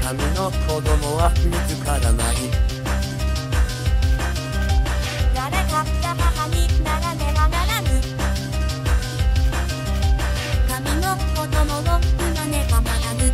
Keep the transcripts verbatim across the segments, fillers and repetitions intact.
神の子供は見つからない。ならかった母にならねばならぬ。神の子供を産まねばならぬ。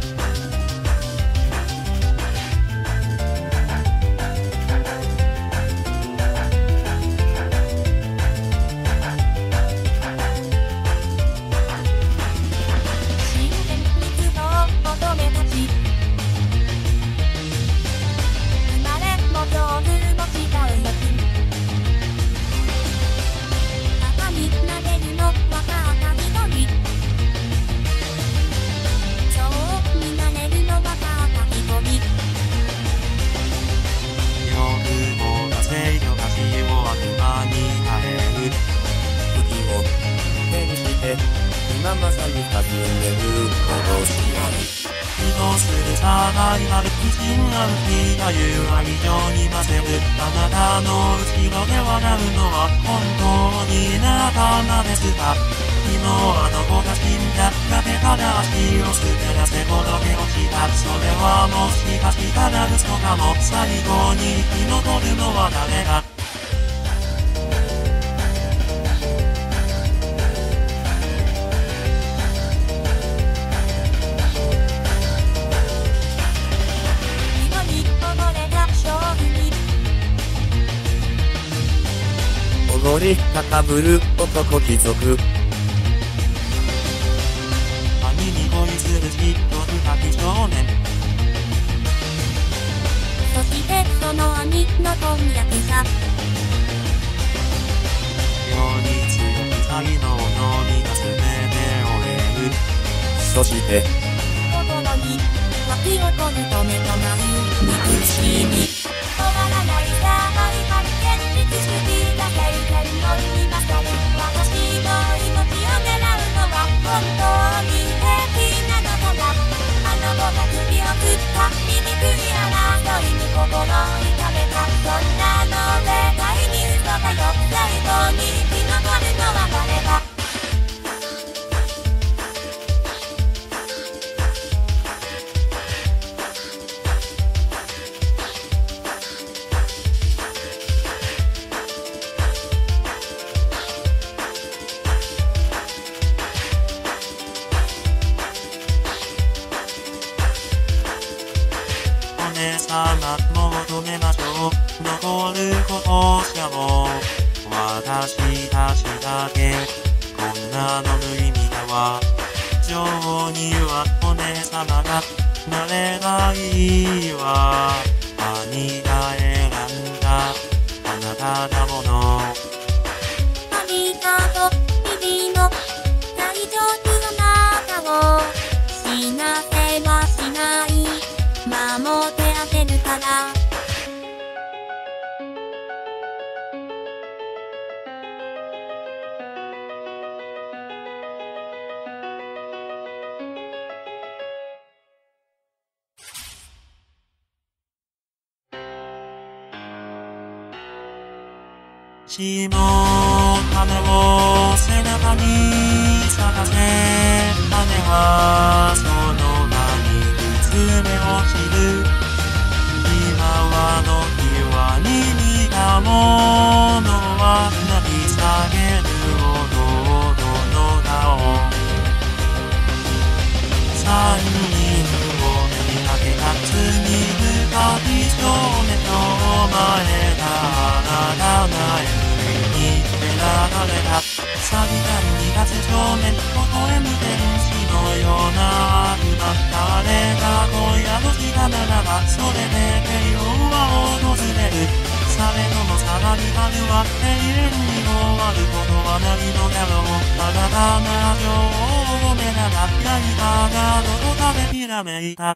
今まさに尋ねるこの試合移動するさがいある不審な浮きがゆらりとにませる。あなたの後ろで笑うのは本当に仲間ですか。昨日あの子が死んだ。崖から足を滑らせ転げ落ちた。それはもしかしたら嘘かも。最後に生き残るのは誰だ。踊り高ぶる男貴族。兄に恋する嫉妬深き少年。そしてその兄の婚約者。世に強き才能のみが全てを得る。そして心に湧き起こるとめとなる憎しみ。終わらないさまりは現実主義。お姉さまも求めましょう。残ることしかも私たちだけ。こんなの無意味だわ。女王にはお姉さまがなればいいわ。兄が選んだあなただもの。ありがとうビビの大丈夫なあなたを死なせはしない守ってあげるから。血も羽を背中に咲かせ、羽はその胸を知る。今はの際に似たものは泣き下げる弟の顔。三人を見かけた罪深き少年とお前があなたの夢に選ばれた。錆びたに立つ少年微笑む天使のような悪魔。誰が今夜の日がならばそれで平穏は訪れる。されどもさらに春は永遠に終わることはないのだろう。新たな女王めなら何かがどこかでひらめいた。